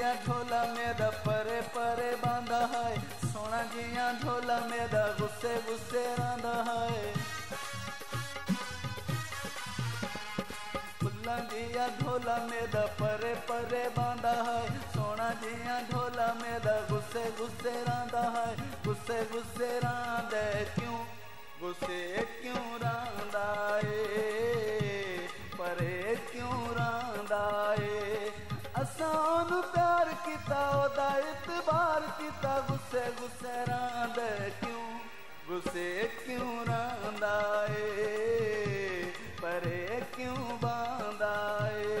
जिया ढोला मेरा परे परे बांधा है, सोना जिया ढोला मेरा गुस्से गुस्से रांधा है। फुलन जिया ढोला मेरा परे परे बांधा है, सोना जिया ढोला मेरा गुस्से गुस्से रांधा है। गुस्से गुस्से रांधे क्यों, गुस्से क्यों रांधा है, परे क्यों रांधा है। असान प्यार किता ओदा इतबार किता, गुस्से गुस्से रांदा क्यों, गुस्से क्यों रांदा ए, परे क्यों बांदा ए।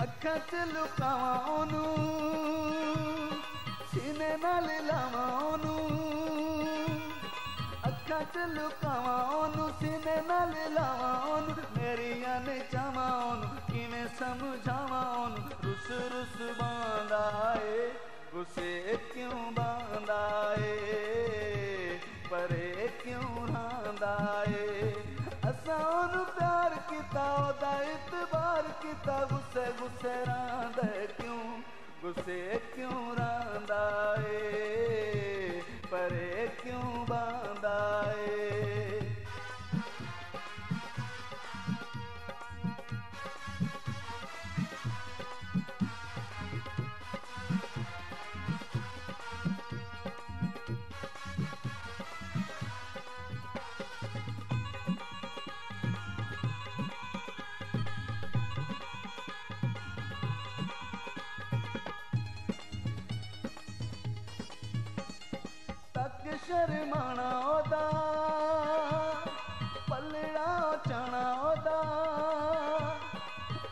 अखा च लुकावा ओनू, सीने नाल लावा ओनू। अखा च लुकावा ओनू, सीने नाल लावा ओनू। मेरिया ने चावा ओनू, किवें समझावा ओनू। रुस रुस बांदा ए, गुस्से क्यों बांदा ए, परे क्यों रांदा ए। असान प्यार किता ओदा इतबार किता, गुस्से गुस्से रांदा क्यों, गुस्से क्यों रांदा ए, परे क्यों बांदा ए। शर्माना ओदा पलड़ा चना ओदा,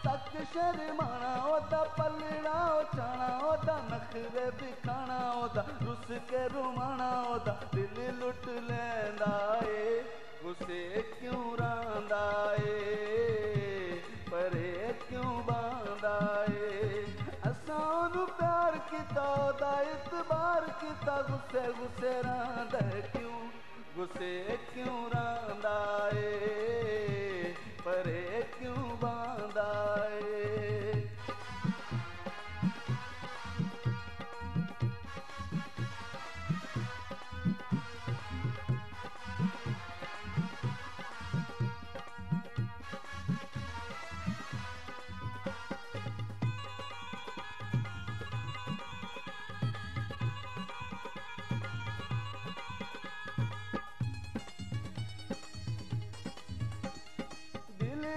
तक शर्माना ओदा पलड़ा चना ओदा। नखरे बिखाना ओदा, रुस के रुमाना ओदा। दिल लुट लेंदा ए, गुस्से क्यों रांदा ए, परे क्यों बांदा ए। असानु प्यार किता ओदा इतबार किता, गुस्से गुस्से रांदा क्यों, गुस्से क्यों रांदा ए, परे क्यों बांदा ए।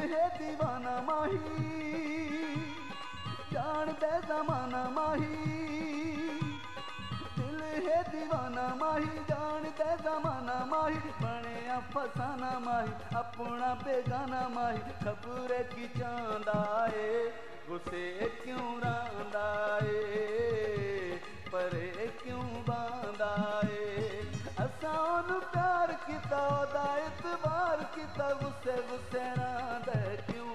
है दीवाना माही जान दे जमाना माही, दिल है दीवाना माही जान दे जमाना माही। बने फसाना माही अपना बेगाना माही, खबर की चांदा ए, गुस्से क्यों रांदा ए, परे क्यों बांदा ए। असान प्यार किता ओदा इतबार किता, गुस्से गुस्से रांदा क्यों,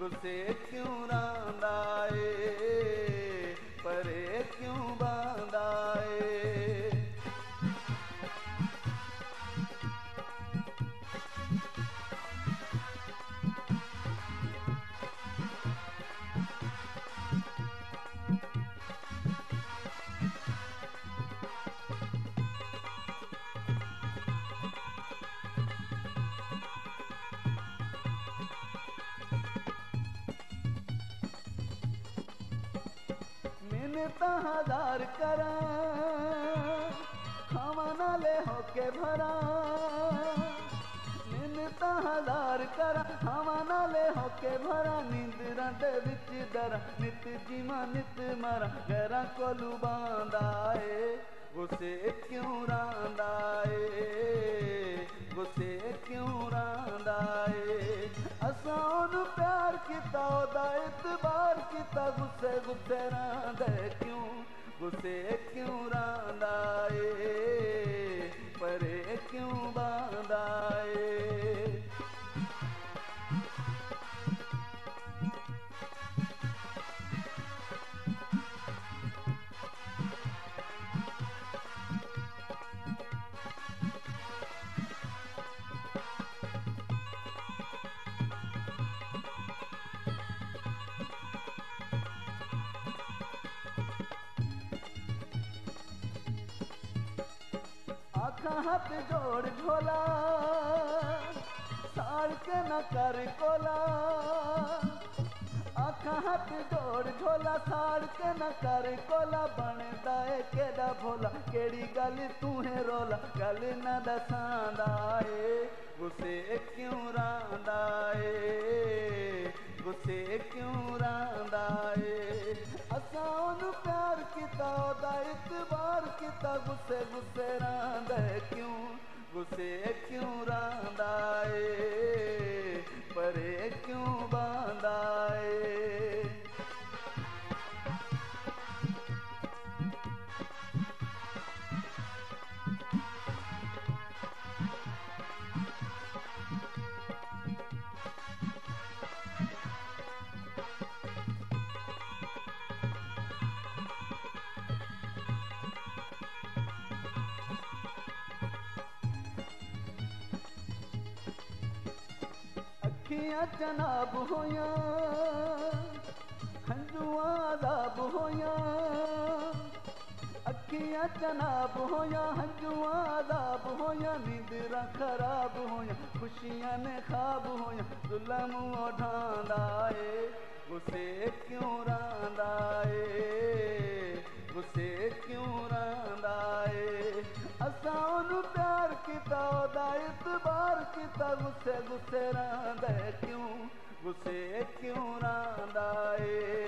गुस्से क्यों रांदा ए, परे क्यों बांदा ए। मिन्नता हजार करा खावा नाले होके भरा, मिन्नता हजार करा खावा नाले होके भरा। नींदरा दे विच डरा नित जीवा नित मारा, गहरा कोलू बांदा ए, गुस्से क्यों रांदा ए, गुस्से क्यों रांदा ए। असानु प्यार किता ओदा इतबार किता, गुस्से गुस्से रांदा क्यों, गुस्से क्यों रांदाए, परे क्यों बांधाए। हाथ जोड़ झोला साल के न कर कोला, आखा हाथ जोड़ झोला साल के न कर कोला। बनदा है केड़ा भोला केड़ी गल तू है रोला, गल न दसांदा ए गुस्से क्यों रांदा ए, गुस्से क्यों रांदा ए। असां उन्हूं प्यार किता ओदा इतबार किता, गुस्से गुस्से रांदा क्यों, गुस्से क्यों रांदा ए, परे क्यों बांदा ए। अखियां जनाब होया हंजुआ आदाब होया, अखियां जनाब होया हंजुआ आदाब होया। नींदरा खराब होया खुशियां ने खाब होया, जुल्म उठांदा ए गुस्से क्यों रांदा ए, गुस्से क्यों रांदा ए। असां उन्हूं प्यार किता ओदा इतबार किता, गुस्से गुस्से रांदा क्यों, गुस्से क्यों रांदा ए,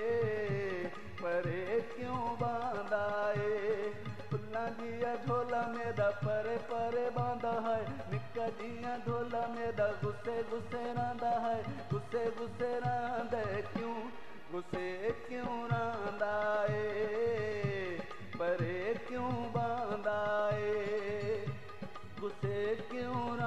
परे क्यों बांदा ए। फुल्लां जिया झोला मेरा परे परे बांदा है, निक्का जिया ढोला मेरा गुस्से गुस्से रांदा है, गुस्से गुस्से रांदा क्यों, गुस्से क्यों रांदा ए, परे क्यों बांधा ए, गुस्से क्यों।